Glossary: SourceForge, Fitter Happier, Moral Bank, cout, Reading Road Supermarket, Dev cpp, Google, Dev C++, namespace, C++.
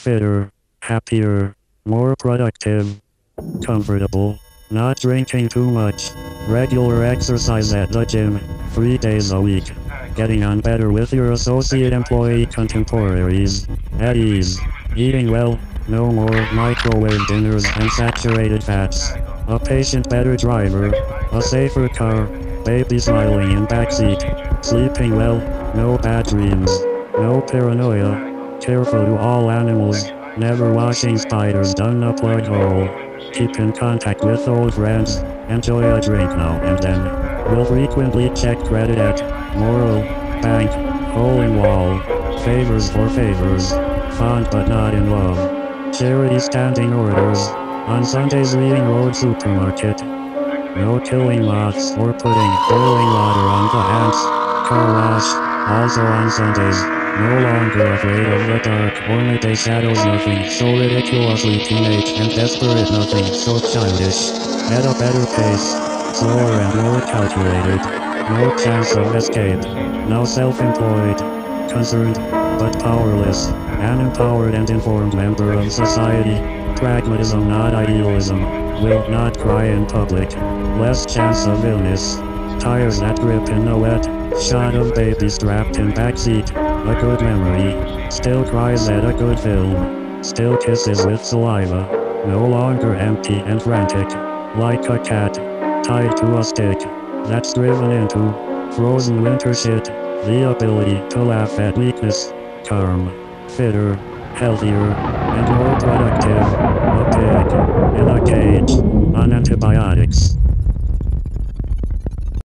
fitter, happier, more productive, comfortable, not drinking too much, regular exercise at the gym, 3 days a week, getting on better with your associate employee contemporaries, at ease, eating well, no more microwave dinners and saturated fats, a patient better driver, a safer car, baby smiling in backseat, sleeping well, no bad dreams, no paranoia, careful to all animals, never washing spiders down a plug hole, keep in contact with old friends, enjoy a drink now and then, will frequently check credit at Moral Bank, hole in wall, favors for favors, fond but not in love, charity standing orders, on Sundays Reading Road Supermarket. No killing lots or putting boiling water on the ants. Car wash, also on Sundays. No longer afraid of the dark or midday shadows. Nothing so ridiculously teenage and desperate. Nothing so childish. At a better pace, slower and more calculated. No chance of escape. Now self-employed, concerned, but powerless. An empowered and informed member of society. Pragmatism, not idealism. Will not cry in public. Less chance of illness. Tires that grip in the wet. Shot of baby strapped in backseat. A good memory. Still cries at a good film. Still kisses with saliva. No longer empty and frantic. Like a cat. Tied to a stick. That's driven into. Frozen winter shit. The ability to laugh at weakness. Calm. Fitter. Healthier. And more productive. A pig. In a cage. On antibiotics.